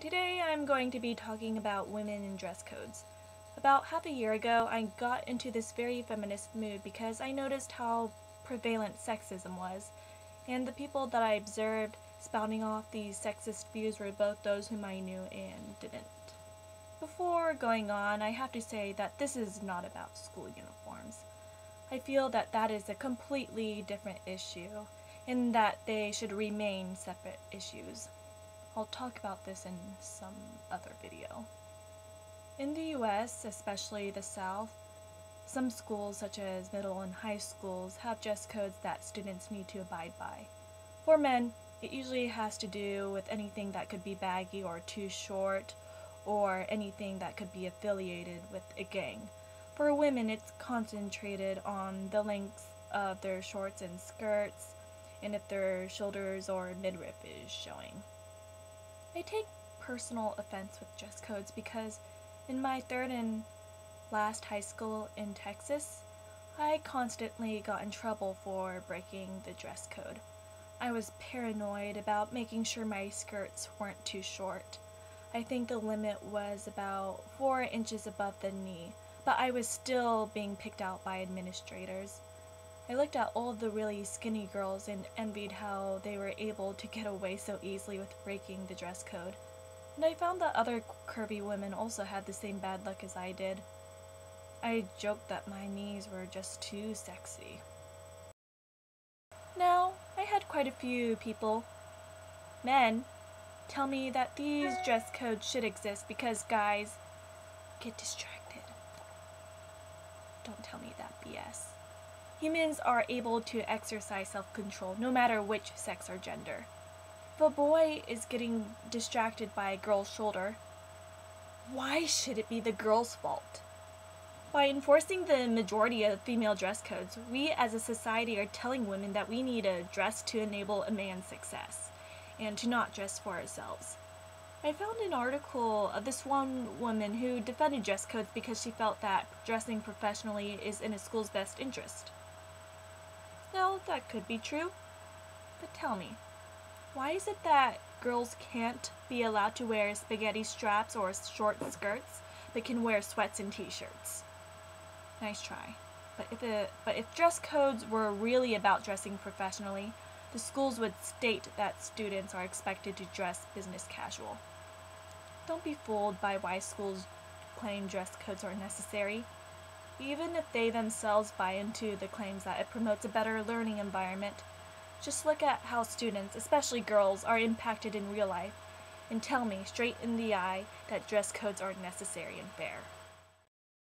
today I'm going to be talking about women and dress codes. About half a year ago, I got into this very feminist mood because I noticed how prevalent sexism was, and the people that I observed spouting off these sexist views were both those whom I knew and didn't. Before going on, I have to say that this is not about school uniforms. I feel that that is a completely different issue, and that they should remain separate issues. I'll talk about this in some other video. In the US, especially the South, some schools such as middle and high schools have dress codes that students need to abide by. For men, it usually has to do with anything that could be baggy or too short, or anything that could be affiliated with a gang. For women, it's concentrated on the lengths of their shorts and skirts, and if their shoulders or midriff is showing. I take personal offense with dress codes because in my third and last high school in Texas, I constantly got in trouble for breaking the dress code. I was paranoid about making sure my skirts weren't too short. I think the limit was about 4 inches above the knee, but I was still being picked out by administrators. I looked at all the really skinny girls and envied how they were able to get away so easily with breaking the dress code, and I found that other curvy women also had the same bad luck as I did. I joked that my knees were just too sexy. Now, I had quite a few people, men, tell me that these dress codes should exist because guys get distracted. Don't tell me that BS. Humans are able to exercise self-control, no matter which sex or gender. If a boy is getting distracted by a girl's shoulder, why should it be the girl's fault? By enforcing the majority of female dress codes, we as a society are telling women that we need a dress to enable a man's success, and to not dress for ourselves. I found an article of this one woman who defended dress codes because she felt that dressing professionally is in a school's best interest. Now, that could be true, but tell me, why is it that girls can't be allowed to wear spaghetti straps or short skirts, but can wear sweats and t-shirts? Nice try. But if dress codes were really about dressing professionally, the schools would state that students are expected to dress business casual. Don't be fooled by why schools claim dress codes are necessary. Even if they themselves buy into the claims that it promotes a better learning environment, just look at how students, especially girls, are impacted in real life, and tell me straight in the eye that dress codes are necessary and fair.